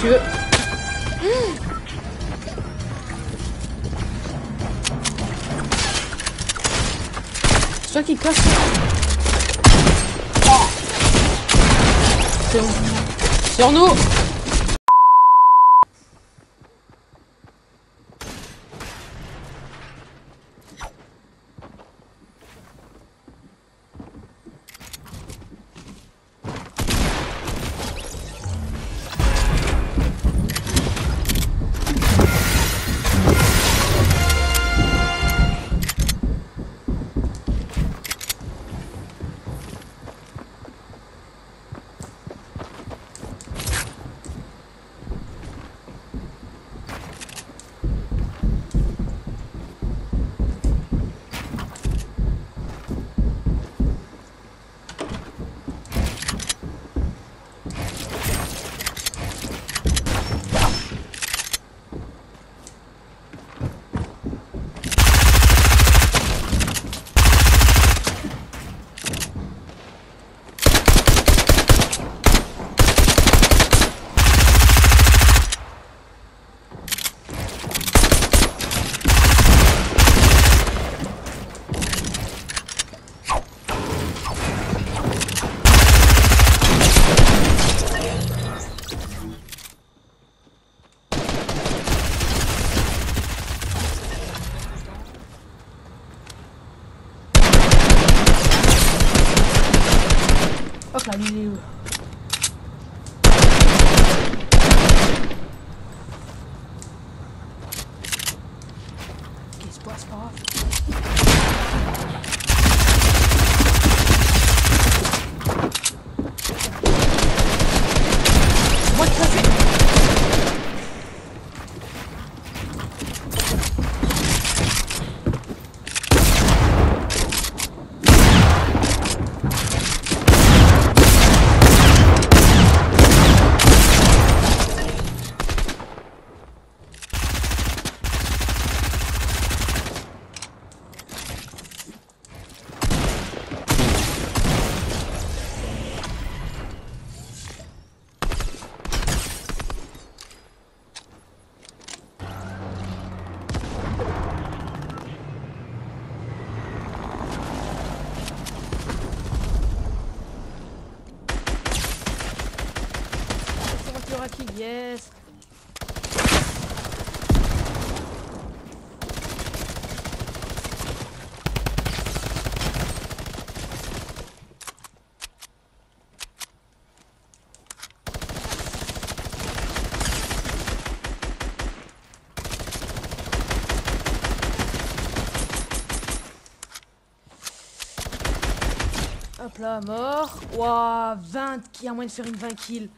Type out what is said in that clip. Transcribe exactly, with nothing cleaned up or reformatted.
si tu veux. C'est toi qui casse. C'est bon. Sur nous. Yes. Hop là, mort. Ouah, vingt kills, à moins de faire une vingt kills.